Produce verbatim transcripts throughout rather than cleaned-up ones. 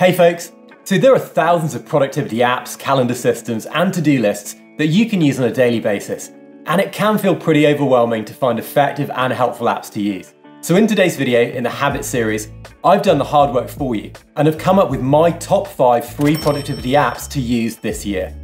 Hey folks, so there are thousands of productivity apps, calendar systems, and to-do lists that you can use on a daily basis, and it can feel pretty overwhelming to find effective and helpful apps to use. So in today's video, in the Habit series, I've done the hard work for you and have come up with my top five free productivity apps to use this year.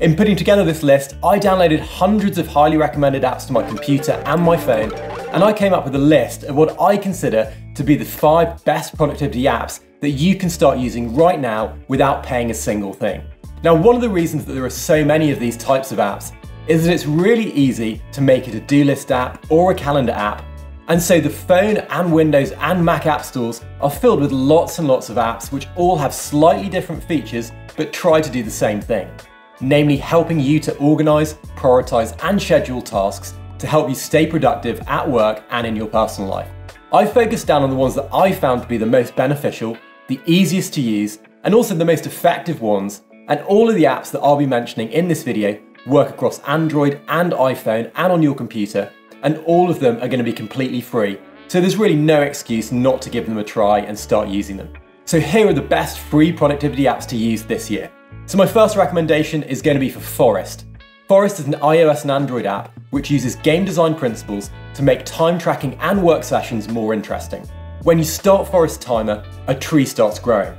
In putting together this list, I downloaded hundreds of highly recommended apps to my computer and my phone, and I came up with a list of what I consider to be the five best productivity apps that you can start using right now without paying a single thing. Now, one of the reasons that there are so many of these types of apps is that it's really easy to make it a to-do list app or a calendar app, and so the phone and Windows and Mac app stores are filled with lots and lots of apps which all have slightly different features but try to do the same thing, namely helping you to organize, prioritize, and schedule tasks to help you stay productive at work and in your personal life. I've focused down on the ones that I found to be the most beneficial, the easiest to use, and also the most effective ones, and all of the apps that I'll be mentioning in this video work across Android and iPhone and on your computer, and all of them are going to be completely free, so there's really no excuse not to give them a try and start using them. So here are the best free productivity apps to use this year. So my first recommendation is going to be for Forest. Forest is an iOS and Android app which uses game design principles to make time tracking and work sessions more interesting. When you start Forest Timer, a tree starts growing.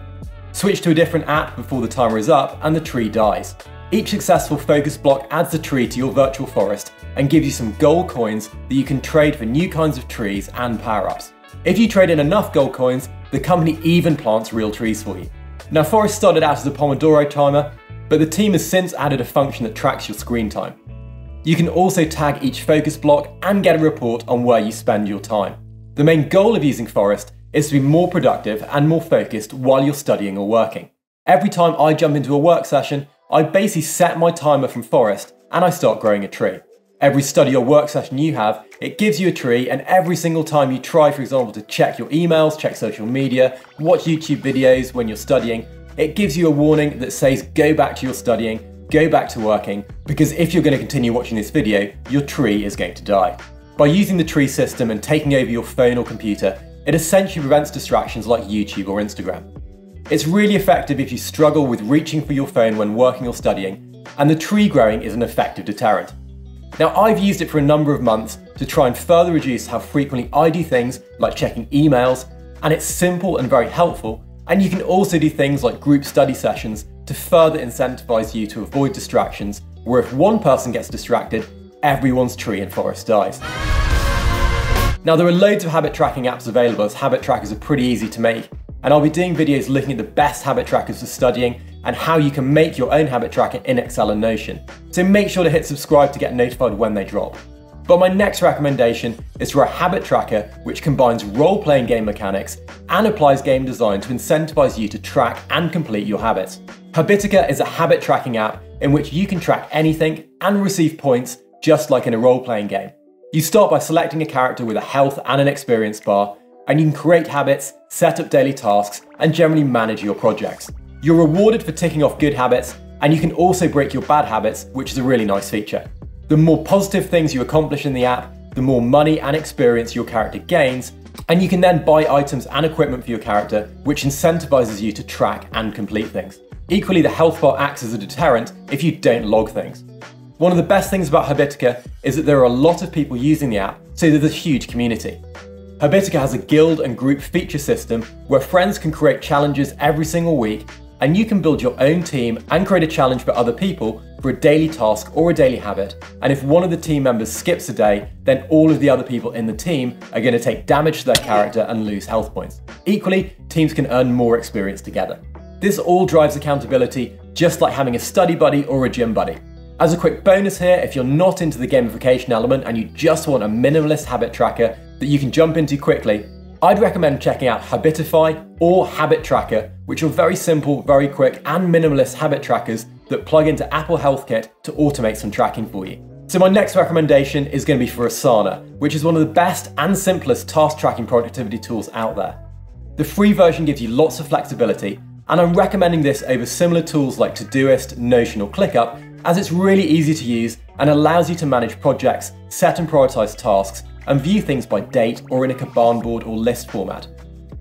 Switch to a different app before the timer is up and the tree dies. Each successful focus block adds a tree to your virtual forest and gives you some gold coins that you can trade for new kinds of trees and power-ups. If you trade in enough gold coins, the company even plants real trees for you. Now, Forest started out as a Pomodoro timer, but the team has since added a function that tracks your screen time. You can also tag each focus block and get a report on where you spend your time. The main goal of using Forest is to be more productive and more focused while you're studying or working. Every time I jump into a work session, I basically set my timer from Forest and I start growing a tree. Every study or work session you have, it gives you a tree, and every single time you try, for example, to check your emails, check social media, watch YouTube videos when you're studying, it gives you a warning that says go back to your studying, go back to working, because if you're going to continue watching this video, your tree is going to die. By using the tree system and taking over your phone or computer, it essentially prevents distractions like YouTube or Instagram. It's really effective if you struggle with reaching for your phone when working or studying, and the tree growing is an effective deterrent. Now, I've used it for a number of months to try and further reduce how frequently I do things like checking emails, and it's simple and very helpful, and you can also do things like group study sessions to further incentivize you to avoid distractions, where if one person gets distracted, everyone's tree in Forest dies. Now, there are loads of habit tracking apps available, as habit trackers are pretty easy to make, and I'll be doing videos looking at the best habit trackers for studying and how you can make your own habit tracker in Excel and Notion. So make sure to hit subscribe to get notified when they drop. But my next recommendation is for a habit tracker which combines role-playing game mechanics and applies game design to incentivize you to track and complete your habits. Habitica is a habit tracking app in which you can track anything and receive points just like in a role-playing game. You start by selecting a character with a health and an experience bar, and you can create habits, set up daily tasks, and generally manage your projects. You're rewarded for ticking off good habits, and you can also break your bad habits, which is a really nice feature. The more positive things you accomplish in the app, the more money and experience your character gains, and you can then buy items and equipment for your character, which incentivizes you to track and complete things. Equally, the health bar acts as a deterrent if you don't log things. One of the best things about Habitica is that there are a lot of people using the app, so there's a huge community. Habitica has a guild and group feature system where friends can create challenges every single week, and you can build your own team and create a challenge for other people for a daily task or a daily habit, and if one of the team members skips a day, then all of the other people in the team are going to take damage to their character and lose health points. Equally, teams can earn more experience together. This all drives accountability, just like having a study buddy or a gym buddy. As a quick bonus here, if you're not into the gamification element and you just want a minimalist habit tracker that you can jump into quickly, I'd recommend checking out Habitify or Habit Tracker, which are very simple, very quick, and minimalist habit trackers that plug into Apple HealthKit to automate some tracking for you. So my next recommendation is going to be for Asana, which is one of the best and simplest task tracking productivity tools out there. The free version gives you lots of flexibility, and I'm recommending this over similar tools like Todoist, Notion, or ClickUp, as it's really easy to use and allows you to manage projects, set and prioritize tasks, and view things by date or in a Kanban board or list format.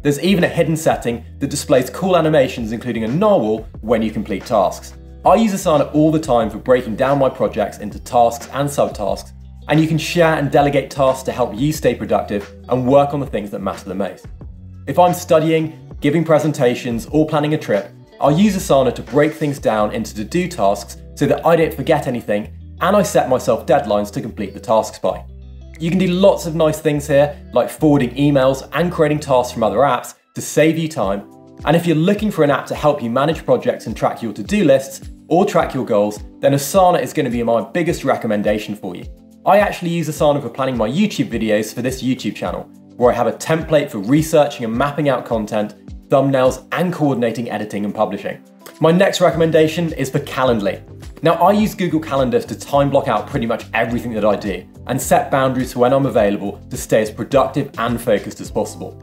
There's even a hidden setting that displays cool animations, including a narwhal, when you complete tasks. I use Asana all the time for breaking down my projects into tasks and subtasks, and you can share and delegate tasks to help you stay productive and work on the things that matter the most. If I'm studying, giving presentations, or planning a trip, I'll use Asana to break things down into to-do tasks so that I don't forget anything, and I set myself deadlines to complete the tasks by. You can do lots of nice things here, like forwarding emails and creating tasks from other apps to save you time. And if you're looking for an app to help you manage projects and track your to-do lists or track your goals, then Asana is going to be my biggest recommendation for you. I actually use Asana for planning my YouTube videos for this YouTube channel, where I have a template for researching and mapping out content, thumbnails, and coordinating editing and publishing. My next recommendation is for Calendly. Now, I use Google Calendar to time block out pretty much everything that I do and set boundaries for when I'm available to stay as productive and focused as possible.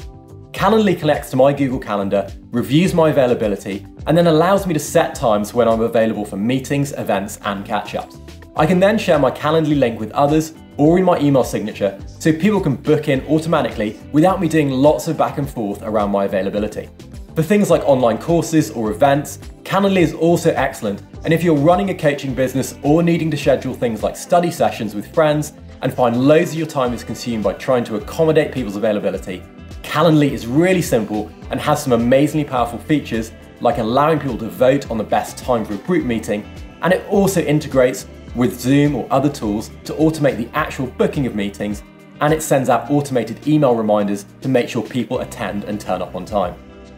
Calendly connects to my Google Calendar, reviews my availability, and then allows me to set times when I'm available for meetings, events, and catch-ups. I can then share my Calendly link with others or in my email signature so people can book in automatically without me doing lots of back and forth around my availability. For things like online courses or events, Calendly is also excellent, and if you're running a coaching business or needing to schedule things like study sessions with friends and find loads of your time is consumed by trying to accommodate people's availability, Calendly is really simple and has some amazingly powerful features, like allowing people to vote on the best time for a group meeting, and it also integrates with Zoom or other tools to automate the actual booking of meetings, and it sends out automated email reminders to make sure people attend and turn up on time.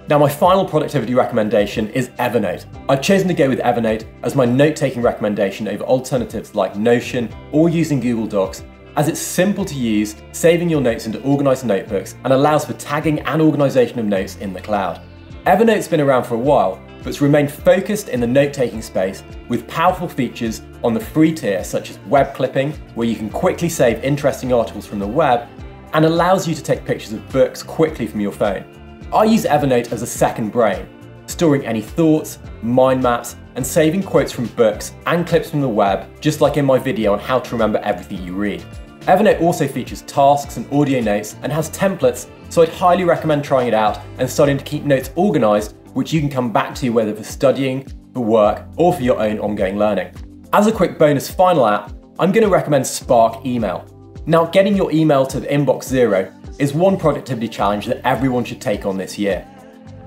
Now, my final productivity recommendation is Evernote. I've chosen to go with Evernote as my note-taking recommendation over alternatives like Notion or using Google Docs, as it's simple to use, saving your notes into organized notebooks, and allows for tagging and organization of notes in the cloud. Evernote's been around for a while, but it's remained focused in the note-taking space with powerful features on the free tier, such as web clipping, where you can quickly save interesting articles from the web, and allows you to take pictures of books quickly from your phone. I use Evernote as a second brain, storing any thoughts, mind maps, and saving quotes from books and clips from the web, just like in my video on how to remember everything you read. Evernote also features tasks and audio notes and has templates, so I'd highly recommend trying it out and starting to keep notes organized, which you can come back to whether for studying, for work, or for your own ongoing learning. As a quick bonus final app, I'm going to recommend Spark Email. Now, getting your email to the inbox zero is one productivity challenge that everyone should take on this year.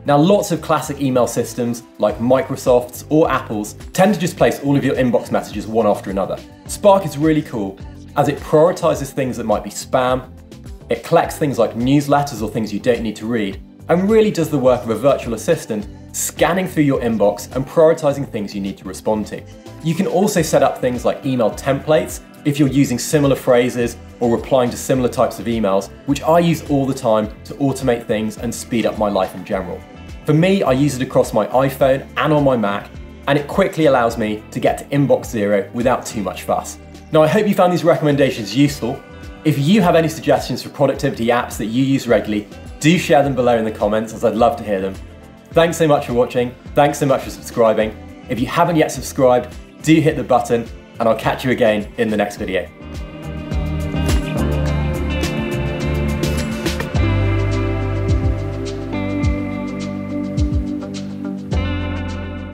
Now, lots of classic email systems like Microsoft's or Apple's tend to just place all of your inbox messages one after another. Spark is really cool, as it prioritizes things that might be spam, it collects things like newsletters or things you don't need to read, and really does the work of a virtual assistant, scanning through your inbox and prioritizing things you need to respond to. You can also set up things like email templates if you're using similar phrases or replying to similar types of emails, which I use all the time to automate things and speed up my life in general. For me, I use it across my iPhone and on my Mac, and it quickly allows me to get to inbox zero without too much fuss. Now, I hope you found these recommendations useful. If you have any suggestions for productivity apps that you use regularly, do share them below in the comments, as I'd love to hear them. Thanks so much for watching. Thanks so much for subscribing. If you haven't yet subscribed, do hit the button, and I'll catch you again in the next video.